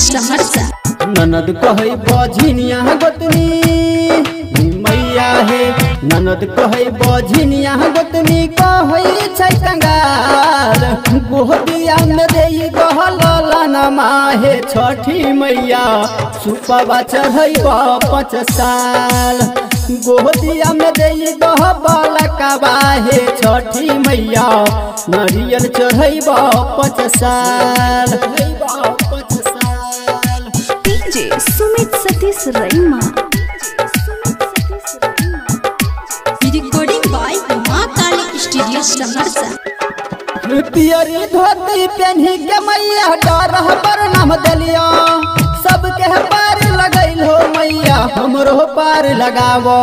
सहरसा ननद कहै बझिनिया गोतनी मैया हे ननद कहै बझिनिया गोतनी कहै छै कंगाल गोहदिया में देई कहल लनमा हे छठी मैया सुपवा चढ़ै पाँच साल गोहदिया में देई कहल कबा हे छठी मैया नारियल चढ़ै पाँच साल Sumit Satish Raima recording by Matali studio Saharsa पियरी धोती पेन्ही के मैया डरह पर नाम दलिया सबके पार लगैल हो मैया हमरो पार लगावो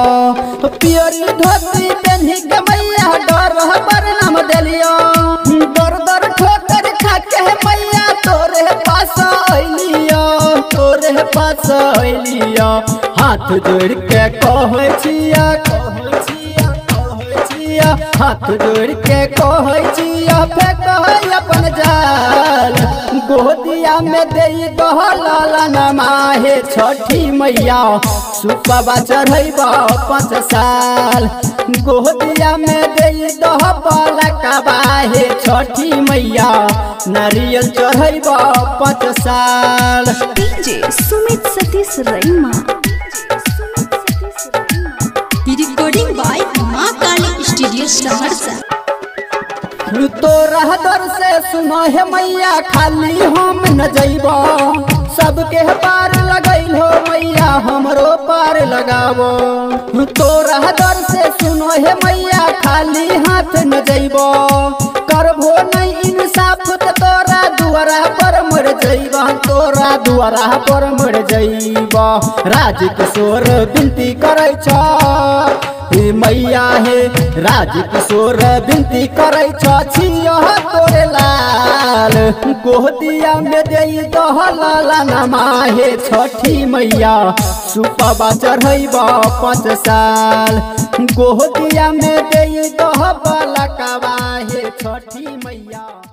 पियरी धोती पेन्ही के मैया डरह पर नाम दलिया दर दर ठोकर खाके मैया तोरे पास आइलिया तोरे पास आइलिया हाथ जोड़ के कहै छिया हाथ जोड़ के कहै छिया फेकय अपन जाल गोदिया में देई कहल लनमा हे छठी मैया सुपवा चढ़ैबा पाँच साल गोदिया में देई कहल कबा हे छठी मैया नारियल चढ़ैबा पाँच साल DJ Sumit Satish Raima recording by तोरा दर से सुनो हे मैया खाली हम न जइबो सबके पार लगैल हो मैया हमरो पार लगावो तोरा दर से सुनो हे मैया खाली हाथ न जइबो करबो नहीं इंसाफ तोरा दुआरा पर मर जइबा तोरा दुआरा पर मर जइबा राजकिशोर विनती करै छ मैया हे राजकिशोर विनती करै छिया तोरे लाल गोदिया में देई कहल लनमा हे छठी मैया सुपवा चढ़ैबा पाँच साल गोदिया में देई कहल कबा हे छठी मैया।